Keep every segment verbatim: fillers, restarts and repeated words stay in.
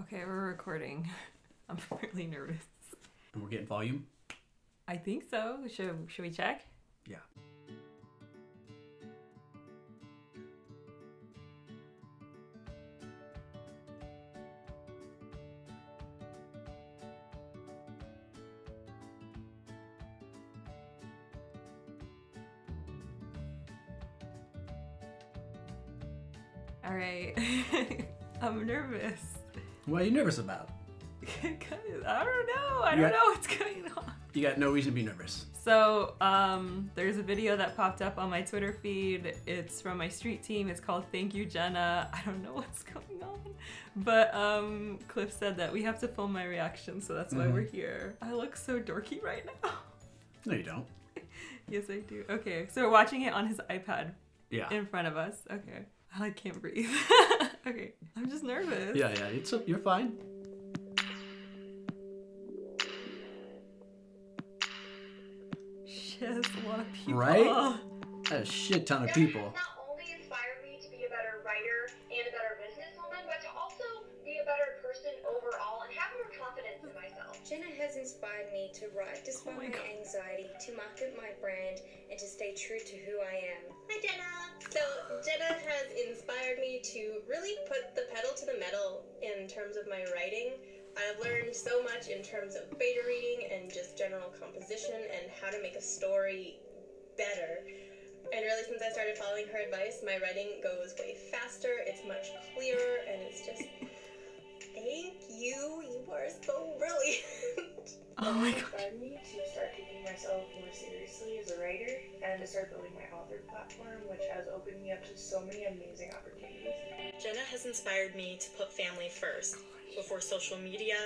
Okay, we're recording. I'm really nervous. And we're getting volume? I think so. Should, should we check? Yeah. All right. I'm nervous. What are you nervous about? Cause I don't know. I you don't got, know what's going on. You got no reason to be nervous. So um, there's a video that popped up on my Twitter feed. It's from my street team. It's called Thank You, Jenna. I don't know what's going on. But um, Cliff said that we have to film my reaction, so that's why mm-hmm. we're here. I look so dorky right now. No, you don't. Yes, I do. Okay, so we're watching it on his iPad. Yeah. In front of us. Okay. I can't breathe. Okay, I'm just nervous. Yeah, yeah, it's a, you're fine. Shit, a lot of people. Right? That's a shit ton of people. Not only inspired me to be a better writer and a better businesswoman, but to also be a better person overall and have more confidence in myself. Jenna has inspired me to write despite oh my, my anxiety, to market my brand, and to stay true to who I am. Hi, Jenna. So Jenna has inspired me to really put the pedal to the metal in terms of my writing. I've learned so much in terms of beta reading and just general composition and how to make a story better. And really, since I started following her advice, my writing goes way faster, it's much clearer, and it's just, thank you, you are so brilliant. Oh my God. It inspired me to start taking myself more seriously as a writer and to start building my author platform, which has opened me up to so many amazing opportunities. Jenna has inspired me to put family first, before social media,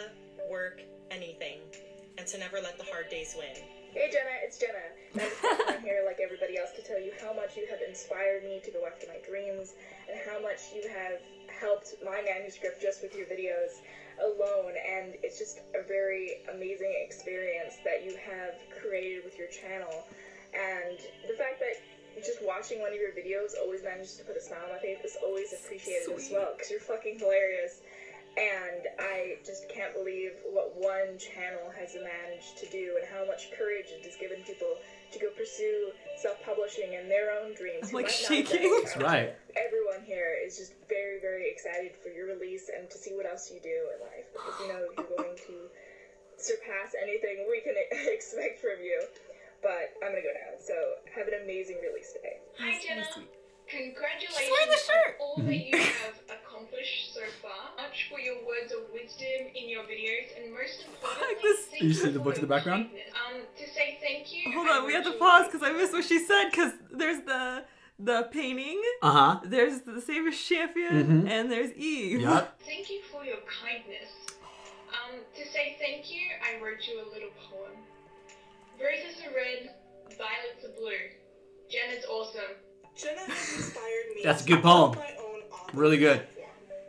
work, anything, and to never let the hard days win. Hey Jenna, it's Jenna. I just I'm here like everybody else to tell you how much you have inspired me to go after my dreams and how much you have helped my manuscript just with your videos alone, and it's just a very amazing experience that you have created with your channel, and the fact that just watching one of your videos always manages to put a smile on my face is always appreciated. Sweet. As well, because you're fucking hilarious. And I just can't believe what one channel has managed to do and how much courage it has given people to go pursue self-publishing and their own dreams. I'm like shaking. That's right. Everyone here is just very, very excited for your release and to see what else you do in life. Because, you know, you're going to surpass anything we can expect from you. But I'm going to go now. So have an amazing release day. Hi, Jenna. Congratulations. She's wearing the shirt. On all that you have accomplished so far. Much for your words of wisdom in your videos, and most importantly, thank you. You see the books in the background? Um, to say thank you. Hold on, we have to pause because I missed what she said. Because there's the the painting. Uh huh. There's the Savior's Champion, mm-hmm. and there's Eve. Yep. Thank you for your kindness. Um, to say thank you, I wrote you a little poem. Roses are red, violets are blue. Jenna's awesome. Jenna has inspired me. That's a good poem. My own really good.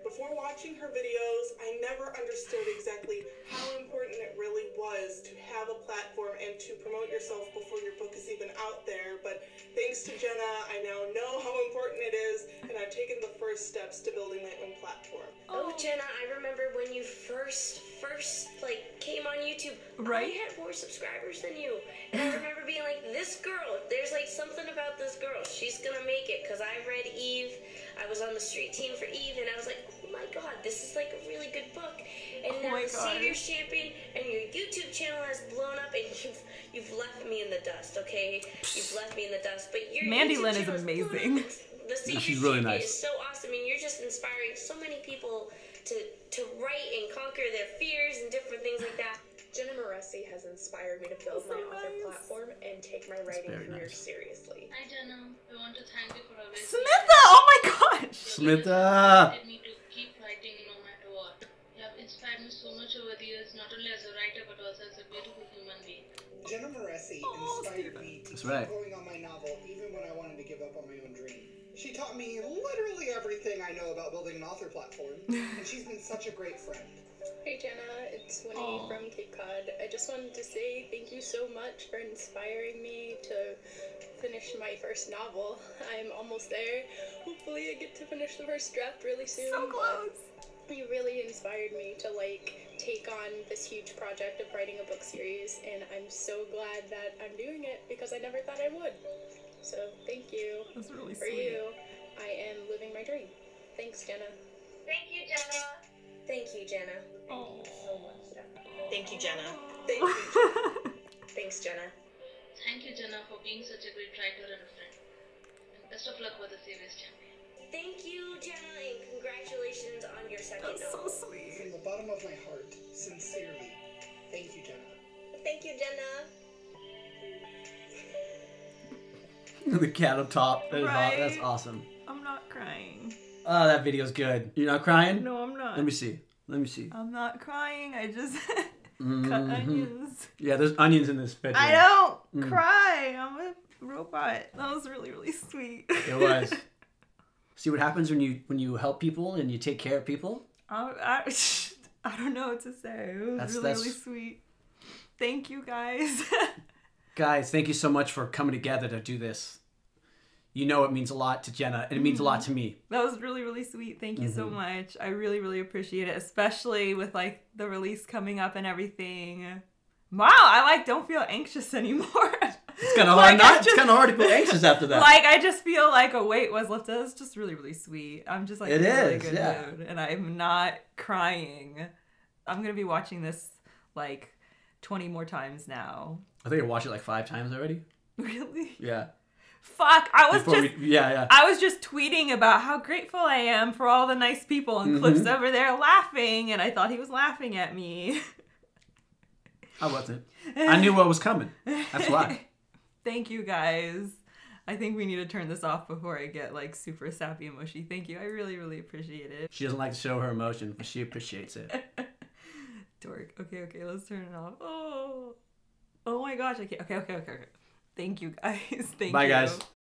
Before watching her videos, I never understood exactly how important it really was to have a platform and to promote yourself before your book is even out there. But thanks to Jenna, I now know how important it is, and I've taken the first steps to building my own platform. Oh, Jenna, I remember when you first, first, like, came on YouTube. Right? I had more subscribers than you. And I remember being like, this girl, there's, like, something about this girl. She's gonna make it, because I read Eve. I was on the street team for Eve, and I was like, oh my God, this is like a really good book. And oh now the Savior's Champion and your YouTube channel has blown up, and you've you've left me in the dust, okay? You've left me in the dust. But your Mandy YouTube Lynn is amazing. The Savior's yeah, she's really Champion nice. Is so awesome, and you're just inspiring so many people to to write and conquer their fears and different things like that. Jenna Moreci has inspired me to build my author platform and take my writing career seriously. I don't know. I want to thank you for a visit. Smitha! Oh my gosh! Smitha! You to keep writing no matter what. You have inspired me so much over the years, not only as a writer, but also as a beautiful human being. Jenna Moreci inspired me to keep going on my novel, even when I wanted to give up on my own dream. She taught me literally everything I know about building an author platform, and she's been such a great friend. Hey Jenna, it's Winnie Aww. From Cape Cod. I just wanted to say thank you so much for inspiring me to finish my first novel. I'm almost there. Hopefully I get to finish the first draft really soon. So close! You really inspired inspired me to like take on this huge project of writing a book series, and I'm so glad that I'm doing it because I never thought I would. So thank you. That's really for sweet. You. I am living my dream. Thanks, Jenna. Thank you, Jenna. Thank you, Jenna. Oh. Thank you so much, Jenna. Thank you, Jenna. Thank you, Jenna. Thanks, Jenna. Thank you, Jenna, for being such a great writer and a friend. And best of luck with The Savior's Champion. Thank you, Jenna, and congratulations on your second That's novel. So sweet. From the bottom of my heart, sincerely. Thank you, Jenna. Thank you, Jenna. The cat up top. That right? Is, that's awesome. I'm not crying. Oh, that video's good. You're not crying? No, I'm not. Let me see. Let me see. I'm not crying. I just mm-hmm. cut onions. Yeah, there's onions in this bedroom. I don't mm. cry. I'm a robot. That was really, really sweet. It was. See what happens when you when you help people and you take care of people? I, I, I don't know what to say. It was that's, really, that's... really sweet. Thank you, guys. Guys, thank you so much for coming together to do this. You know it means a lot to Jenna, and it means mm-hmm. a lot to me. That was really, really sweet. Thank you mm-hmm. so much. I really, really appreciate it, especially with, like, the release coming up and everything. Wow, I, like, don't feel anxious anymore. It's kind of like, hard not. Just, it's kind of hard to feel anxious after that. Like, I just feel like a weight was lifted. It's just really, really sweet. I'm just, like, it in a really good yeah. mood, and I'm not crying. I'm going to be watching this, like, twenty more times now. I think I watched it, like, five times already. Really? Yeah. Fuck, I was Before just we, yeah, yeah. I was just tweeting about how grateful I am for all the nice people and mm-hmm. Cliff's over there laughing, and I thought he was laughing at me. I wasn't. I knew what was coming. That's why. Thank you, guys. I think we need to turn this off before I get like super sappy and mushy. Thank you. I really, really appreciate it. She doesn't like to show her emotion, but she appreciates it. Dork. Okay, okay, let's turn it off. Oh, oh my gosh, I can't. Okay, okay, okay, okay. Thank you, guys. Thank you. Bye, guys.